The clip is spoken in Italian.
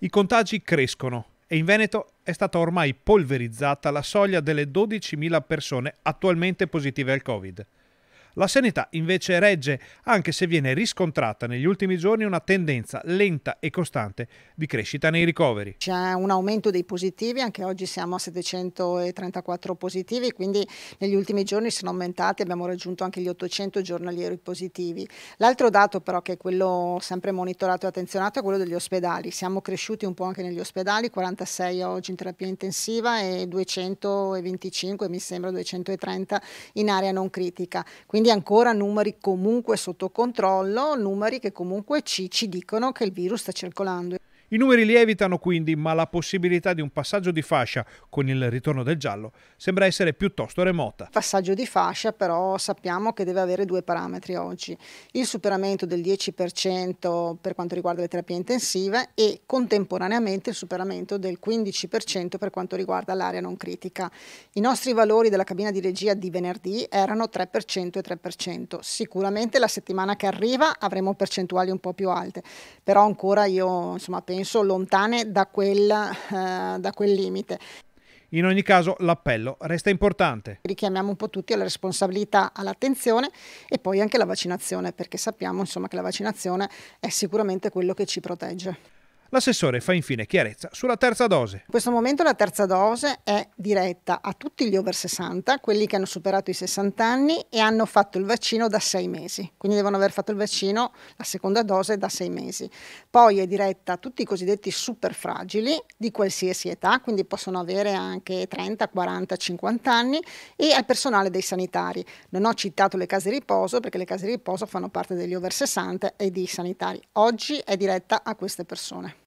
I contagi crescono e in Veneto è stata ormai polverizzata la soglia delle 12.000 persone attualmente positive al Covid. La sanità invece regge, anche se viene riscontrata negli ultimi giorni una tendenza lenta e costante di crescita nei ricoveri. C'è un aumento dei positivi, anche oggi siamo a 734 positivi, quindi negli ultimi giorni sono aumentati, abbiamo raggiunto anche gli 800 giornalieri positivi. L'altro dato però, che è quello sempre monitorato e attenzionato, è quello degli ospedali. Siamo cresciuti un po' anche negli ospedali, 46 oggi in terapia intensiva e 225, mi sembra 230 in area non critica. Quindi ancora numeri comunque sotto controllo, numeri che comunque ci dicono che il virus sta circolando. I numeri lievitano quindi, ma la possibilità di un passaggio di fascia con il ritorno del giallo sembra essere piuttosto remota. Passaggio di fascia però sappiamo che deve avere due parametri oggi. Il superamento del 10% per quanto riguarda le terapie intensive e contemporaneamente il superamento del 15% per quanto riguarda l'area non critica. I nostri valori della cabina di regia di venerdì erano 3% e 3%. Sicuramente la settimana che arriva avremo percentuali un po' più alte, però ancora io penso lontane da quel limite. In ogni caso l'appello resta importante. Richiamiamo un po' tutti alla responsabilità, all'attenzione e poi anche alla vaccinazione, perché sappiamo che la vaccinazione è sicuramente quello che ci protegge. L'assessore fa infine chiarezza sulla terza dose. In questo momento la terza dose è diretta a tutti gli over 60, quelli che hanno superato i 60 anni e hanno fatto il vaccino da 6 mesi. Quindi devono aver fatto il vaccino, la seconda dose, da 6 mesi. Poi è diretta a tutti i cosiddetti superfragili di qualsiasi età, quindi possono avere anche 30, 40, 50 anni, e al personale dei sanitari. Non ho citato le case di riposo perché le case di riposo fanno parte degli over 60 e dei sanitari. Oggi è diretta a queste persone.